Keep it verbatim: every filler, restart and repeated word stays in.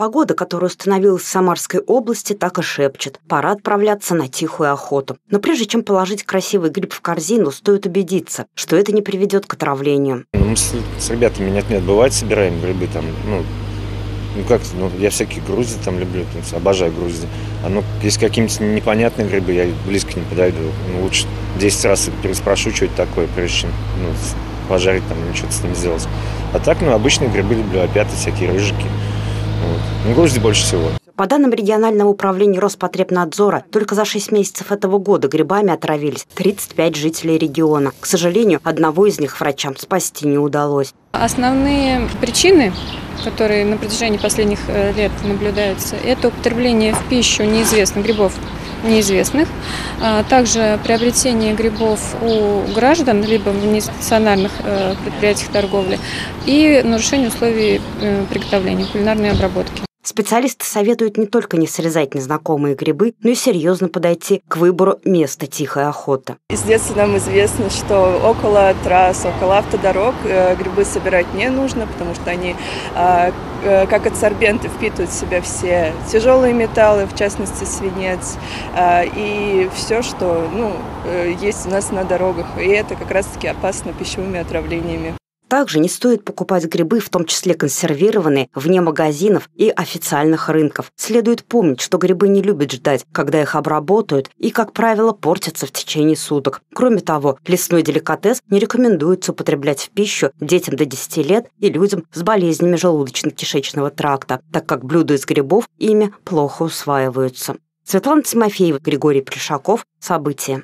Погода, которая установилась в Самарской области, так и шепчет. Пора отправляться на тихую охоту. Но прежде чем положить красивый гриб в корзину, стоит убедиться, что это не приведет к отравлению. Мы с, с ребятами нет-нет, бывает, собираем грибы там, ну, ну как, ну, я всякие грузди там люблю, там, обожаю грузди. А ну, если какие-нибудь непонятные грибы, я близко не подойду. Ну, лучше десять раз переспрошу, что это такое, прежде чем ну, пожарить там, ну, что-то с ним сделать. А так, ну, обычные грибы люблю, опята, всякие рыжики. Вот. Ну, грузди больше всего. По данным регионального управления Роспотребнадзора, только за шесть месяцев этого года грибами отравились тридцать пять жителей региона. К сожалению, одного из них врачам спасти не удалось. Основные причины, которые на протяжении последних лет наблюдаются, это употребление в пищу неизвестных грибов, неизвестных, а также приобретение грибов у граждан, либо в нестационарных предприятиях торговли, и нарушение условий приготовления, кулинарной обработки. Специалисты советуют не только не срезать незнакомые грибы, но и серьезно подойти к выбору места тихой охоты. Из детства нам известно, что около трасс, около автодорог грибы собирать не нужно, потому что они, как адсорбенты, впитывают в себя все тяжелые металлы, в частности свинец, и все, что ну, есть у нас на дорогах. И это как раз-таки опасно пищевыми отравлениями. Также не стоит покупать грибы, в том числе консервированные, вне магазинов и официальных рынков. Следует помнить, что грибы не любят ждать, когда их обработают и, как правило, портятся в течение суток. Кроме того, лесной деликатес не рекомендуется употреблять в пищу детям до десяти лет и людям с болезнями желудочно-кишечного тракта, так как блюда из грибов ими плохо усваиваются. Светлана Тимофеева, Григорий Пришаков. События.